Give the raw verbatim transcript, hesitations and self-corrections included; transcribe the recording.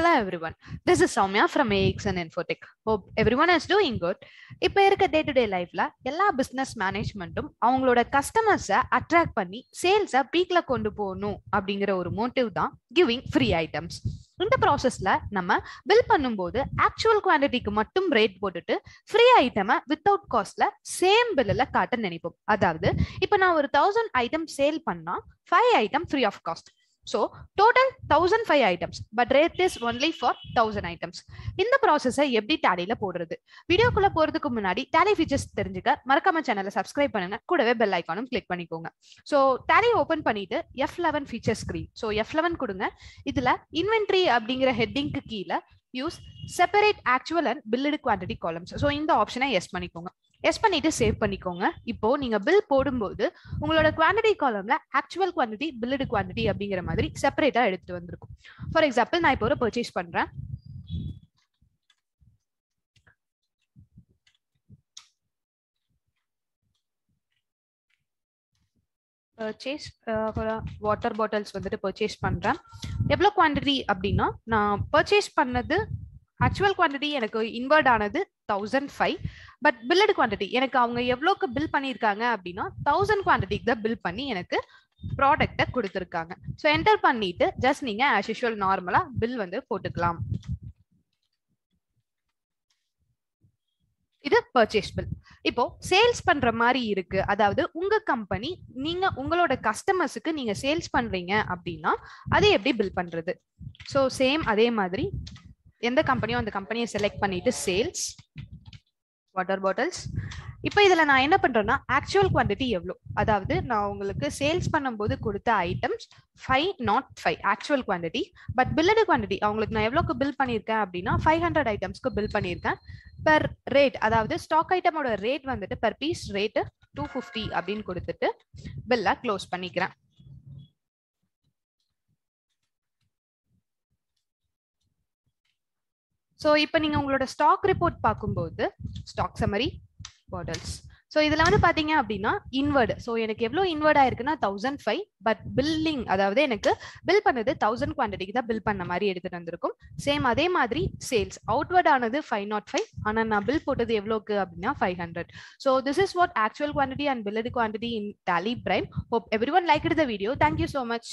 Hello everyone, this is Soumya from A X N Infotech. Hope everyone is doing good. Now, in day-to-day life, all business management their customers attract panni sales peak la kondu povonu abingra oru motive da giving free items. In the process la nama bill pannumbodu actual quantity ku mattum rate potuttu free item without cost la same bill la kaata nenipom. Adavadhu ipo na oru one thousand item sale panna five item free of cost. So total one thousand five items, but rate is only for one thousand items. In the process, எப்படி டாலில போடுறது? வீடியோக்குள்ள போறதுக்கு முன்னாடி tally features தெரிஞ்சுக்க மறக்காம சேனலை subscribe பண்ணுங்க, கூடவே பெல் ஐகானும் கிளிக் பண்ணிக்கோங்க. So டாலி ஓபன் பண்ணிட்டு F eleven feature screen. So F eleven கொடுங்க. இதுல இன்வென்டரி அப்படிங்கற ஹெட்டிங்க்கு கீழ use separate actual and billed quantity columns. So இந்த ஆப்ஷனை எஸ் பண்ணிக்கோங்க. எஸ் பண்ணிட்டு சேவ் பண்ணிக்கோங்க. இப்போ நீங்க பில் போடும்போது உங்களோட குவான்டிட்டி காலம்ல ஆக்சுவல் குவான்டிட்டி பில்டு குவான்டிட்டி அப்படிங்கிற மாதிரி செப்பரேட்டா எடுத்துட்டு வந்திருக்கும். ஃபார் எக்ஸாம்பிள், நான் இப்போ ஒரு பர்ச்சேஸ் பண்றேன். பர்ச்சேஸ் வாட்டர் பாட்டில்ஸ் வந்துட்டு பர்ச்சேஸ் பண்றேன். எவ்வளவு குவான்டிட்டி அப்படின்னா, நான் பர்ச்சேஸ் பண்ணது ஆக்சுவல் குவான்டிட்டி எனக்கு இன்வெர்ட் ஆனது thousand five but billed quantity எனக்கு அவங்க எவ்வளோக்கு பில் பண்ணியிருக்காங்க அப்படின்னா தௌசண்ட் குவான்டிட்டிக்கு தான் பில் பண்ணி எனக்கு ப்ராடக்டை கொடுத்துருக்காங்க. ஸோ என்டர் பண்ணிட்டு ஜஸ்ட் நீங்க ஆஸ் யூஷுவல் நார்மலா பில் வந்து போட்டுக்கலாம். இது பர்ச்சேஸ் பில். இப்போ சேல்ஸ் பண்ற மாதிரி இருக்கு. அதாவது உங்க கம்பெனி நீங்க உங்களோட கஸ்டமர்ஸுக்கு நீங்க சேல்ஸ் பண்றீங்க அப்படின்னா அதை எப்படி பில் பண்றது? ஸோ சேம் அதே மாதிரி எந்த கம்பெனியோ அந்த கம்பெனியை செலக்ட் பண்ணிட்டு சேல்ஸ் வாட்டர் பாட்டில்ஸ். இப்போ இதுல நான் என்ன பண்றேன்னா ஆக்சுவல் குவான்டிட்டி எவ்வளோ, அதாவது நான் உங்களுக்கு சேல்ஸ் பண்ணும்போது கொடுத்த items five not five actual quantity, but billed quantity அவங்களுக்கு நான் எவ்வளோக்கு பில் பண்ணியிருக்கேன் அப்படின்னா ஃபைவ் ஹண்ட்ரட் ஐட்டம்ஸ்க்கு பில் பண்ணியிருக்கேன். பெர் ரேட், அதாவது ஸ்டாக் ஐட்டமோட ரேட் வந்துட்டு per piece rate two fifty அப்படின்னு கொடுத்துட்டு பில்ல க்ளோஸ் பண்ணிக்கிறேன். ஸோ இப்போ நீங்கள் உங்களோட ஸ்டாக் ரிப்போர்ட் பார்க்கும்போது ஸ்டாக் சம்மரி பாட்டில்ஸ். ஸோ இதில் வந்து பார்த்தீங்க அப்படின்னா இன்வெர்டு. ஸோ எனக்கு எவ்வளோ இன்வெர்ட் ஆயிருக்குன்னா தௌசண்ட் ஃபைவ் பட் பில்லிங், அதாவது எனக்கு பில் பண்ணது தௌசண்ட் குவான்டிட்டிக்கு தான் பில் பண்ண மாதிரி எடுத்துகிட்டு வந்திருக்கும். சேம் அதே மாதிரி சேல்ஸ் அவுட்வர்ட் ஆனது ஃபைவ் நாட் ஃபைவ் ஆனால் நான் பில் போட்டது எவ்வளோக்கு அப்படின்னா five hundred. So this is what actual quantity and billed quantity in Tally Prime. Hope everyone like the video. Thank you so much.